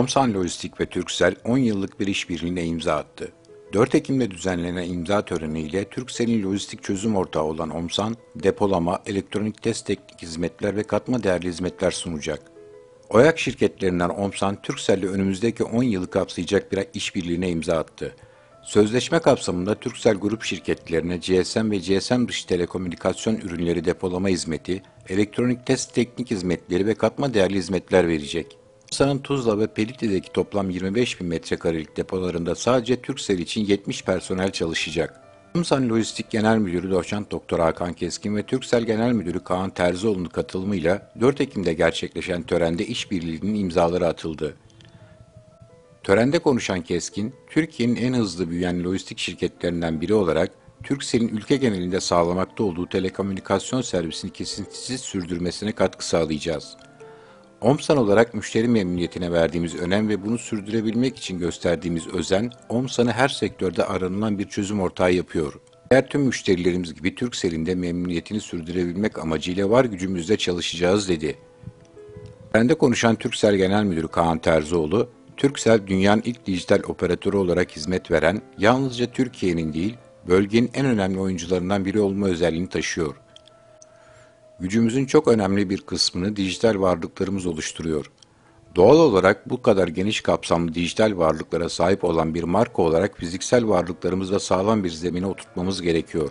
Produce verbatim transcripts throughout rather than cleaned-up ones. Omsan Lojistik ve Turkcell on yıllık bir işbirliğine imza attı. dört Ekim'de düzenlenen imza töreniyle Turkcell'in lojistik çözüm ortağı olan Omsan, depolama, elektronik test teknik hizmetler ve katma değerli hizmetler sunacak. OYAK şirketlerinden Omsan, Turkcell'le önümüzdeki on yılı kapsayacak bir işbirliğine imza attı. Sözleşme kapsamında Turkcell grup şirketlerine G S M ve G S M dışı telekomünikasyon ürünleri depolama hizmeti, elektronik test teknik hizmetleri ve katma değerli hizmetler verecek. Omsan'ın Tuzla ve Pelitli'deki toplam yirmi beş bin metrekarelik depolarında sadece Turkcell için yetmiş personel çalışacak. Omsan Lojistik Genel Müdürü Doçent Doktor Hakan Keskin ve Turkcell Genel Müdürü Kaan Terzioğlu'nun katılımıyla dört Ekim'de gerçekleşen törende işbirliğinin imzaları atıldı. Törende konuşan Keskin, Türkiye'nin en hızlı büyüyen lojistik şirketlerinden biri olarak Turkcell'in ülke genelinde sağlamakta olduğu telekomünikasyon servisini kesintisiz sürdürmesine katkı sağlayacağız. Omsan olarak müşteri memnuniyetine verdiğimiz önem ve bunu sürdürebilmek için gösterdiğimiz özen, Omsan'ı her sektörde aranılan bir çözüm ortağı yapıyor. Diğer tüm müşterilerimiz gibi Turkcell'in de memnuniyetini sürdürebilmek amacıyla var gücümüzle çalışacağız dedi. Törende konuşan Turkcell Genel Müdürü Kaan Terzioğlu, Turkcell dünyanın ilk dijital operatörü olarak hizmet veren, yalnızca Türkiye'nin değil, bölgenin en önemli oyuncularından biri olma özelliğini taşıyor. Gücümüzün çok önemli bir kısmını dijital varlıklarımız oluşturuyor. Doğal olarak bu kadar geniş kapsamlı dijital varlıklara sahip olan bir marka olarak fiziksel varlıklarımızla sağlam bir zemine oturtmamız gerekiyor.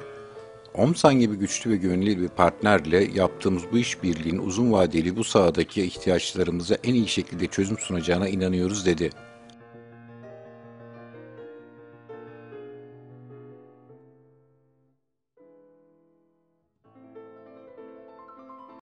Omsan gibi güçlü ve güvenilir bir partnerle yaptığımız bu işbirliğinin uzun vadeli bu sahadaki ihtiyaçlarımıza en iyi şekilde çözüm sunacağına inanıyoruz dedi.